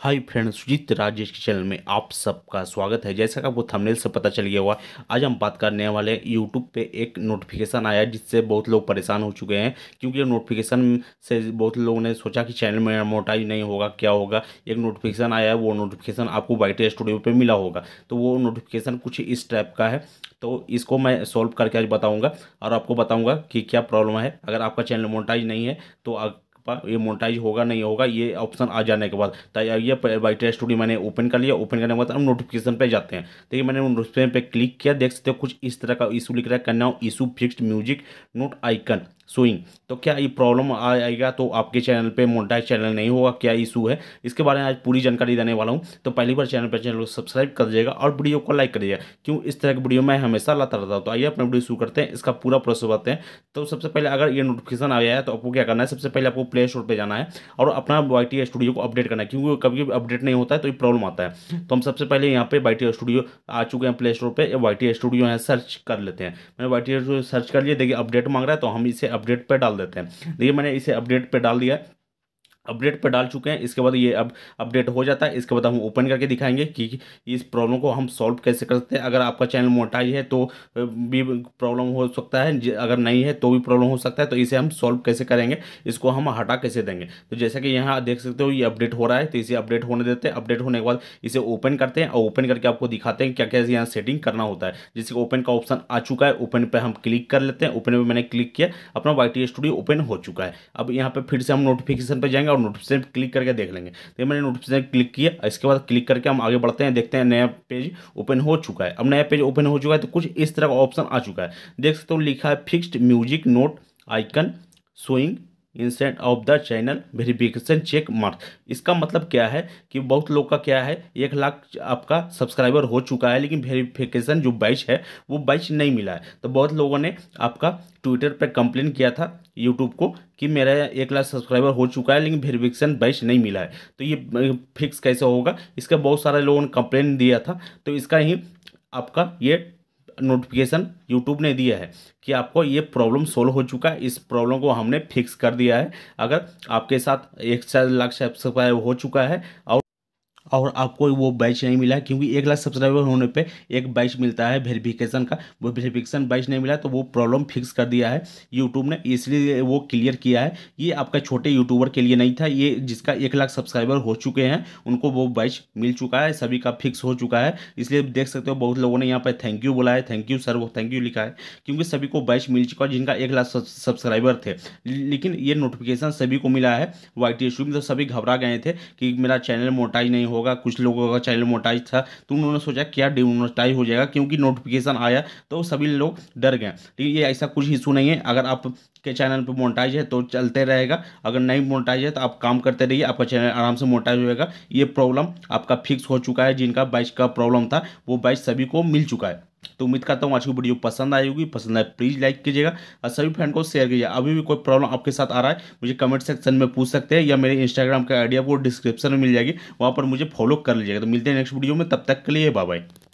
Hi friends, Sujit राज के channel में आप सबका स्वागत है। जैसा कि आपको थंबनेल से पता चल गया हुआ, आज हम बात करने वाले यूट्यूब पे एक नोटिफिकेशन आया जिससे बहुत लोग परेशान हो चुके हैं, क्योंकि नोटिफिकेशन से बहुत लोगों ने सोचा कि चैनल में मोनेटाइज नहीं होगा, क्या होगा। एक नोटिफिकेशन आया है, वो नोटिफिकेशन आपको yt स्टूडियो पर मिला होगा। तो वो नोटिफिकेशन कुछ इस टाइप का है, तो इसको मैं सॉल्व करके आज बताऊँगा और आपको बताऊँगा कि क्या प्रॉब्लम है। अगर आपका चैनल मोनेटाइज नहीं है तो ये मोनेटाइज होगा नहीं होगा, ये ऑप्शन आ जाने के बाद। तो ये yt स्टूडियो मैंने ओपन कर लिया। ओपन करने के बाद हम नोटिफिकेशन पे जाते हैं। देखिए, मैंने नोटिफिकेशन पे क्लिक किया, देख सकते हो कुछ इस तरह का इशू लिख रहा है, करना हो issue fixed music note icon showing. तो क्या ये प्रॉब्लम आएगा तो आपके चैनल पे मोनेटाइज चैनल नहीं होगा, क्या इशू है, इसके बारे में आज पूरी जानकारी देने वाला हूँ। तो पहली बार चैनल को सब्सक्राइब कर दीजिएगा और वीडियो को लाइक कर दीजिएगा, क्यों इस तरह की वीडियो मैं हमेशा लाता रहता हूँ। तो आइए अपने वीडियो शुरू करते हैं, इसका पूरा प्रोसेस बताते हैं। तो सबसे पहले अगर ये नोटिफिकेशन आया है तो आपको क्या करना है, सबसे पहले आपको प्ले स्टोर पर जाना है और अपना yt स्टूडियो को अपडेट करना है, क्योंकि कभी भी अपडेट नहीं होता है तो ये प्रॉब्लम आता है। तो हम सबसे पहले यहाँ पे yt स्टूडियो आ चुके हैं प्ले स्टोर पर, yt स्टूडियो यहाँ सर्च कर लेते हैं। मैंने yt स्टूडियो सर्च कर लिया, देखिए अपडेट मांग रहा है तो हम इसे अपडेट पे डाल देते हैं। देखिए, मैंने इसे अपडेट पे डाल दिया, अपडेट पर डाल चुके हैं। इसके बाद ये अब अपडेट हो जाता है। इसके बाद हम ओपन करके दिखाएंगे कि इस प्रॉब्लम को हम सॉल्व कैसे कर सकते हैं। अगर आपका चैनल मोनेटाइज है तो भी प्रॉब्लम हो सकता है, अगर नहीं है तो भी प्रॉब्लम हो सकता है। तो इसे हम सॉल्व कैसे करेंगे, इसको हम हटा कैसे देंगे। तो जैसा कि यहाँ देख सकते हो ये अपडेट हो रहा है, तो इसे अपडेट होने देते हैं। अपडेट होने के बाद इसे ओपन करते हैं और ओपन करके आपको दिखाते हैं क्या क्या यहाँ सेटिंग करना होता है। जैसे कि ओपन का ऑप्शन आ चुका है, ओपन पर हम क्लिक कर लेते हैं। ओपन पर मैंने क्लिक किया, अपना yt स्टूडियो ओपन हो चुका है। अब यहाँ पर फिर से हम नोटिफिकेशन पर जाएंगे, नोटिफिकेशन क्लिक करके देख लेंगे। तो मैंने नोटिफिकेशन क्लिक किया, इसके बाद क्लिक करके हम आगे बढ़ते हैं, देखते हैं नया पेज ओपन हो चुका है। अब नया पेज ओपन हो चुका है तो कुछ इस तरह का ऑप्शन आ चुका है, देख सकते हो लिखा है fixed music note icon showing instant of the channel verification check mark. इसका मतलब क्या है कि बहुत लोग का क्या है, 1 लाख आपका सब्सक्राइबर हो चुका है लेकिन वेरिफिकेशन जो बैच है वो बैच नहीं मिला है। तो बहुत लोगों ने आपका ट्विटर पे कंप्लेन किया था यूट्यूब को कि मेरा 1 लाख सब्सक्राइबर हो चुका है लेकिन वेरिफिकेशन बैच नहीं मिला है। तो ये फिक्स कैसे होगा, इसका बहुत सारे लोगों ने कंप्लेन दिया था। तो इसका ही आपका ये नोटिफिकेशन यूट्यूब ने दिया है कि आपको ये प्रॉब्लम सोल्व हो चुका है, इस प्रॉब्लम को हमने फिक्स कर दिया है। अगर आपके साथ 1 लाख सब्सक्राइब हो चुका है और आपको वो बैच नहीं मिला है, क्योंकि 1 लाख सब्सक्राइबर होने पे एक बैच मिलता है वेरिफिकेशन का, वो वेरिफिकेशन बैच नहीं मिला तो वो प्रॉब्लम फिक्स कर दिया है यूट्यूब ने, इसलिए वो क्लियर किया है। ये आपका छोटे यूट्यूबर के लिए नहीं था, ये जिसका 1 लाख सब्सक्राइबर हो चुके हैं उनको वो बैच मिल चुका है, सभी का फिक्स हो चुका है। इसलिए देख सकते हो बहुत लोगों ने यहाँ पर थैंक यू बोला है, थैंक यू सर, वो थैंक यू लिखा है, क्योंकि सभी को बैच मिल चुका है जिनका 1 लाख सब्सक्राइबर थे। लेकिन ये नोटिफिकेशन सभी को मिला है yt स्टूडियो में, तो सभी घबरा गए थे कि मेरा चैनल मोनेटाइज नहीं होगा। कुछ लोगों का चैनल मोनेटाइज था तो उन्होंने सोचा क्या डिमोनेटाइज हो जाएगा, क्योंकि नोटिफिकेशन आया तो सभी लोग डर गए। लेकिन ये ऐसा कुछ इशू नहीं है, अगर आपके चैनल पे मोनेटाइज है तो चलते रहेगा, अगर नहीं मोनेटाइज है तो आप काम करते रहिए, आपका चैनल आराम से मोनेटाइज होगा। ये प्रॉब्लम आपका फिक्स हो चुका है, जिनका बैच का प्रॉब्लम था वो बैच सभी को मिल चुका है। तो उम्मीद करता हूँ आज की वीडियो पसंद आई होगी, पसंद आए प्लीज़ लाइक कीजिएगा और सभी फ्रेंड को शेयर कीजिए। अभी भी कोई प्रॉब्लम आपके साथ आ रहा है मुझे कमेंट सेक्शन में पूछ सकते हैं, या मेरे इंस्टाग्राम का आईडी आपको डिस्क्रिप्शन में मिल जाएगी, वहाँ पर मुझे फॉलो कर लीजिएगा। तो मिलते हैं नेक्स्ट वीडियो में, तब तक के लिए बाय बाय।